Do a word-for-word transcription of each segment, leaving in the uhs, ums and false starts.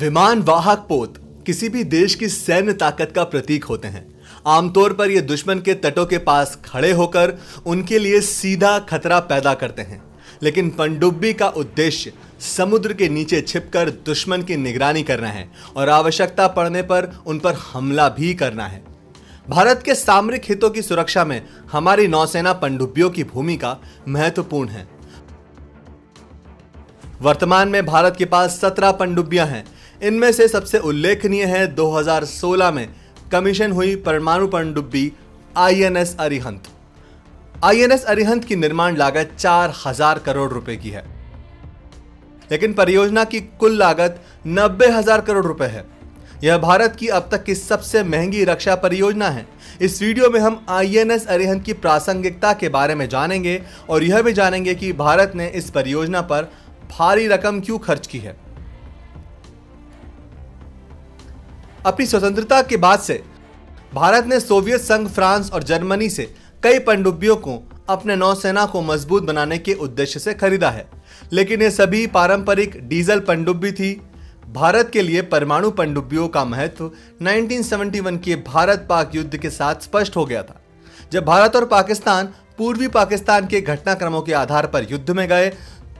विमान वाहक पोत किसी भी देश की सैन्य ताकत का प्रतीक होते हैं। आमतौर पर ये दुश्मन के तटों के पास खड़े होकर उनके लिए सीधा खतरा पैदा करते हैं, लेकिन पनडुब्बी का उद्देश्य समुद्र के नीचे छिपकर दुश्मन की निगरानी करना है और आवश्यकता पड़ने पर उन पर हमला भी करना है। भारत के सामरिक हितों की सुरक्षा में हमारी नौसेना पनडुब्बियों की भूमिका महत्वपूर्ण है। वर्तमान में भारत के पास सत्रह पनडुब्बियां हैं। इनमें से सबसे उल्लेखनीय है दो हज़ार सोलह में कमीशन हुई परमाणु पनडुब्बी I N S Arihant. I N S Arihant की निर्माण लागत चार हज़ार करोड़ रुपए की है, लेकिन परियोजना की कुल लागत नब्बे हज़ार करोड़ रुपए है। यह भारत की अब तक की सबसे महंगी रक्षा परियोजना है। इस वीडियो में हम आई एन एस अरिहंत की प्रासंगिकता के बारे में जानेंगे और यह भी जानेंगे कि भारत ने इस परियोजना पर भारी रकम क्यों खर्च की है। अपनी स्वतंत्रता के बाद से भारत ने सोवियत संघ, फ्रांस और जर्मनी से कई पनडुब्बियों को अपने नौसेना को मजबूत बनाने के उद्देश्य से खरीदा है, लेकिन ये सभी पारंपरिक डीजल पनडुब्बी थी। भारत के लिए परमाणु पनडुब्बियों का महत्व उन्नीस सौ इकहत्तर के भारत पाक युद्ध के साथ स्पष्ट हो गया था, जब भारत और पाकिस्तान पूर्वी पाकिस्तान के घटनाक्रमों के आधार पर युद्ध में गए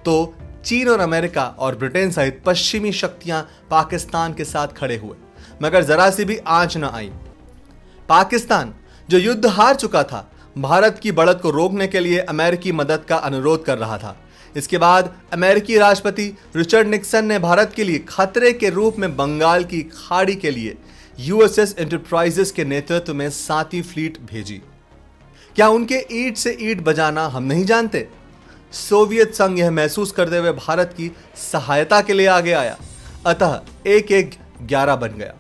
तो चीन और अमेरिका और ब्रिटेन सहित पश्चिमी शक्तियां पाकिस्तान के साथ खड़े हुए, मगर जरा सी भी आंच न आई। पाकिस्तान जो युद्ध हार चुका था, भारत की बढ़त को रोकने के लिए अमेरिकी मदद का अनुरोध कर रहा था। इसके बाद अमेरिकी राष्ट्रपति रिचर्ड निक्सन ने भारत के लिए खतरे के रूप में बंगाल की खाड़ी के लिए यू एस एस एंटरप्राइजेस के नेतृत्व में साथी फ्लीट भेजी। क्या उनके ईंट से ईंट बजाना हम नहीं जानते? सोवियत संघ यह महसूस करते हुए भारत की सहायता के लिए आगे आया, अतः एक एक ग्यारह बन गया।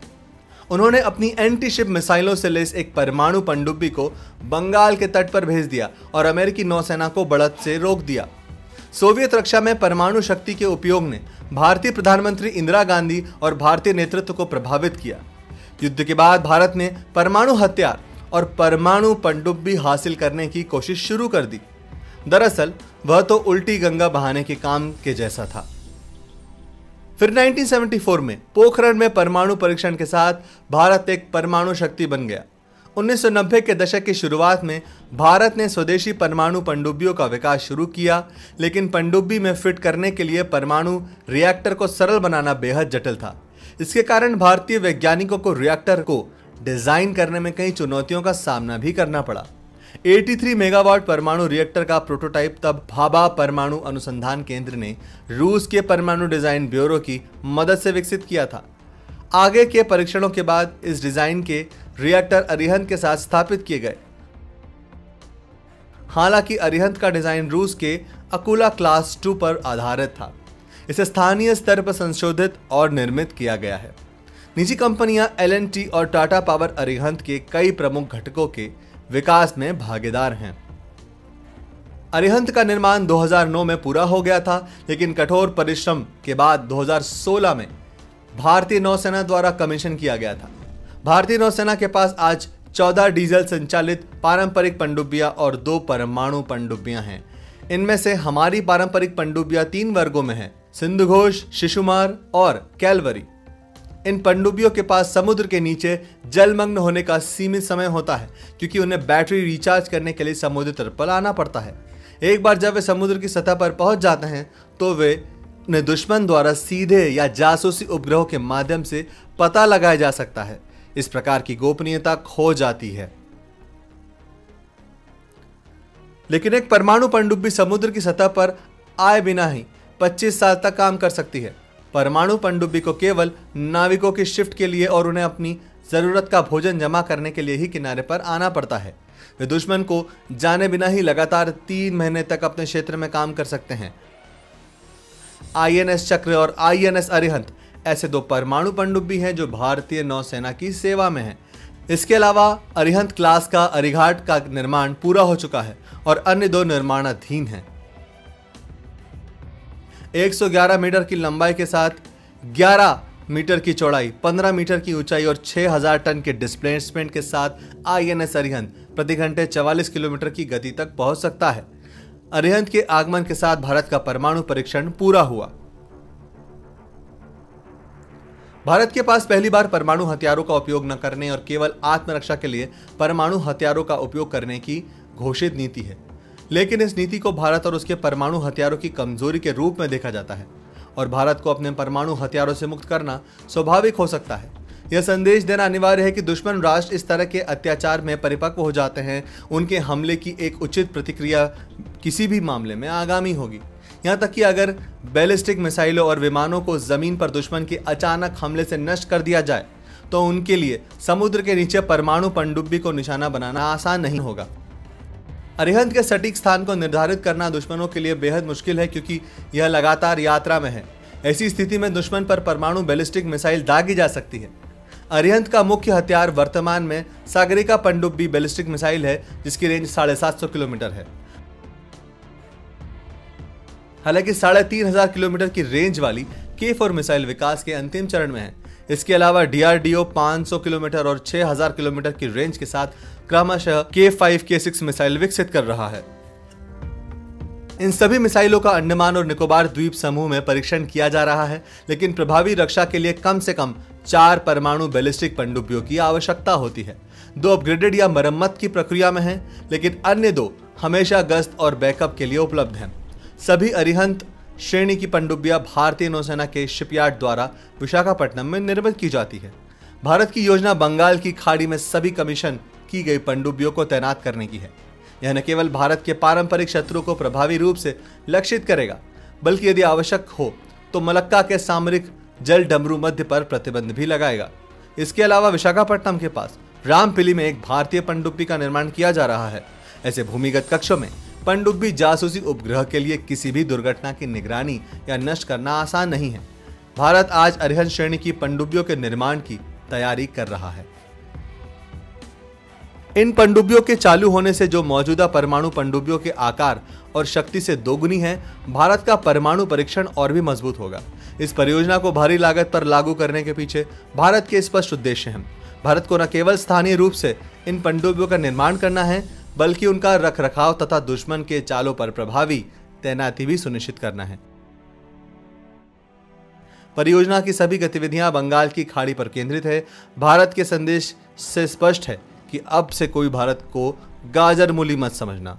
उन्होंने अपनी एंटी शिप मिसाइलों से लैस एक परमाणु पनडुब्बी को बंगाल के तट पर भेज दिया और अमेरिकी नौसेना को बढ़त से रोक दिया। सोवियत रक्षा में परमाणु शक्ति के उपयोग ने भारतीय प्रधानमंत्री इंदिरा गांधी और भारतीय नेतृत्व को प्रभावित किया। युद्ध के बाद भारत ने परमाणु हथियार और परमाणु पनडुब्बी हासिल करने की कोशिश शुरू कर दी। दरअसल वह तो उल्टी गंगा बहाने के काम के जैसा था। फिर उन्नीस सौ चौहत्तर में पोखरण में परमाणु परीक्षण के साथ भारत एक परमाणु शक्ति बन गया। उन्नीस सौ नब्बे के दशक की शुरुआत में भारत ने स्वदेशी परमाणु पनडुब्बियों का विकास शुरू किया, लेकिन पनडुब्बी में फिट करने के लिए परमाणु रिएक्टर को सरल बनाना बेहद जटिल था। इसके कारण भारतीय वैज्ञानिकों को रिएक्टर को डिजाइन करने में कई चुनौतियों का सामना भी करना पड़ा। तिरासी मेगावाट परमाणु रिएक्टर का प्रोटोटाइप तब भाभा परमाणु अनुसंधान केंद्र ने रूस के परमाणु डिजाइन ब्यूरो की मदद से विकसित किया था। आगे के परीक्षणों के बाद इस डिजाइन के रिएक्टर अरिहंत के साथ स्थापित किए गए। हालांकि अरिहंत का डिजाइन रूस के अकुला क्लास टू पर आधारित था। इसे स्थानीय स्तर पर संशोधित और निर्मित किया गया है। निजी कंपनियां एल एन टी और टाटा पावर अरिहंत के कई प्रमुख घटकों के विकास में भागीदार हैं। अरिहंत का निर्माण दो हज़ार नौ में पूरा हो गया था, लेकिन कठोर परिश्रम के बाद दो हज़ार सोलह में भारतीय नौसेना द्वारा कमीशन किया गया था। भारतीय नौसेना के पास आज चौदह डीजल संचालित पारंपरिक पनडुब्बियां और दो परमाणु पनडुब्बियां हैं। इनमें से हमारी पारंपरिक पनडुब्बियां तीन वर्गों में हैं: सिंधुघोष, शिशुमार और कैलवरी। इन पनडुब्बियों के पास समुद्र के नीचे जलमग्न होने का सीमित समय होता है, क्योंकि उन्हें बैटरी रिचार्ज करने के लिए समुद्र तल पर आना पड़ता है। एक बार जब वे समुद्र की सतह पर पहुंच जाते हैं तो वे उन्हें दुश्मन द्वारा सीधे या जासूसी उपग्रहों के माध्यम से पता लगाया जा सकता है। इस प्रकार की गोपनीयता खो जाती है। लेकिन एक परमाणु पनडुब्बी समुद्र की सतह पर आए बिना ही पच्चीस साल तक काम कर सकती है। परमाणु पनडुब्बी को केवल नाविकों की शिफ्ट के लिए और उन्हें अपनी ज़रूरत का भोजन जमा करने के लिए ही किनारे पर आना पड़ता है। वे दुश्मन को जाने बिना ही लगातार तीन महीने तक अपने क्षेत्र में काम कर सकते हैं। आई एन एस चक्र और आई एन एस अरिहंत ऐसे दो परमाणु पनडुब्बी हैं जो भारतीय नौसेना की सेवा में हैं। इसके अलावा अरिहंत क्लास का अरिघाट का निर्माण पूरा हो चुका है और अन्य दो निर्माणाधीन हैं। एक सौ ग्यारह मीटर की लंबाई के साथ ग्यारह मीटर की चौड़ाई, पंद्रह मीटर की ऊंचाई और छह हज़ार टन के डिस्प्लेसमेंट के साथ आई एन एस अरिहंत प्रति घंटे चवालीस किलोमीटर की गति तक पहुंच सकता है। अरिहंत के आगमन के साथ भारत का परमाणु परीक्षण पूरा हुआ। भारत के पास पहली बार परमाणु हथियारों का उपयोग न करने और केवल आत्मरक्षा के लिए परमाणु हथियारों का उपयोग करने की घोषित नीति है, लेकिन इस नीति को भारत और उसके परमाणु हथियारों की कमजोरी के रूप में देखा जाता है और भारत को अपने परमाणु हथियारों से मुक्त करना स्वाभाविक हो सकता है। यह संदेश देना अनिवार्य है कि दुश्मन राष्ट्र इस तरह के अत्याचार में परिपक्व हो जाते हैं। उनके हमले की एक उचित प्रतिक्रिया किसी भी मामले में आगामी होगी, यहाँ तक कि अगर बैलिस्टिक मिसाइलों और विमानों को ज़मीन पर दुश्मन के अचानक हमले से नष्ट कर दिया जाए तो उनके लिए समुद्र के नीचे परमाणु पनडुब्बी को निशाना बनाना आसान नहीं होगा। अरिहंत के सटीक स्थान को निर्धारित करना दुश्मनों के लिए बेहद मुश्किल है क्योंकि यह लगातार यात्रा में है। ऐसी स्थिति में दुश्मन पर परमाणु बैलिस्टिक मिसाइल दागी जा सकती है। अरिहंत का मुख्य हथियार वर्तमान में सागरिका पनडुब्बी बैलिस्टिक मिसाइल है, जिसकी रेंज साढ़े सात सौ किलोमीटर है। हालांकि साढ़े तीन हजार किलोमीटर की रेंज वाली के फॉर मिसाइल विकास के अंतिम चरण में है। इसके अलावा डीआरडीओ पाँच सौ किलोमीटर और छह हजार किलोमीटर की रेंज के साथ क्रमशः के फाइव, के सिक्स मिसाइल विकसित कर रहा है। इन सभी मिसाइलों का अंडमान और निकोबार द्वीप समूह में परीक्षण किया जा रहा है, लेकिन प्रभावी रक्षा के लिए कम से कम चार परमाणु बैलिस्टिक पनडुब्बियों की आवश्यकता होती है। दो अपग्रेडेड या मरम्मत की प्रक्रिया में है, लेकिन अन्य दो हमेशा गश्त और बैकअप के लिए उपलब्ध हैं। सभी अरिहंत श्रेणी की पनडुब्बियां भारतीय नौसेना के शिपयार्ड द्वारा विशाखापट्टनम में निर्मित की जाती है। भारत की योजना बंगाल की खाड़ी में सभी कमीशन की गई पनडुब्बियों को तैनात करने की है। यह न केवल भारत के पारंपरिक शत्रु को प्रभावी रूप से लक्षित करेगा, बल्कि यदि आवश्यक हो तो मलक्का के सामरिक जल डमरू मध्य पर प्रतिबंध भी लगाएगा। इसके अलावा विशाखापट्टनम के पास रामपिल्ली में एक भारतीय पनडुब्बी का निर्माण किया जा रहा है। ऐसे भूमिगत कक्षों में पनडुब्बी जासूसी उपग्रह के लिए किसी भी दुर्घटना की निगरानी या नष्ट करना आसान नहीं है। भारत आज अरिहंत श्रेणी की पनडुब्बियों के निर्माण की तैयारी कर रहा है। इन पनडुब्बियों के चालू होने से, जो मौजूदा परमाणु पनडुब्बियों के आकार और शक्ति से दोगुनी है, भारत का परमाणु परीक्षण और भी मजबूत होगा। इस परियोजना को भारी लागत पर लागू करने के पीछे भारत के स्पष्ट उद्देश्य हैं। भारत को न केवल स्थानीय रूप से इन पनडुब्बियों का निर्माण करना है, बल्कि उनका रखरखाव तथा दुश्मन के चालों पर प्रभावी तैनाती भी सुनिश्चित करना है। परियोजना की सभी गतिविधियां बंगाल की खाड़ी पर केंद्रित है। भारत के संदेश से स्पष्ट है कि अब से कोई भारत को गाजर मूली मत समझना।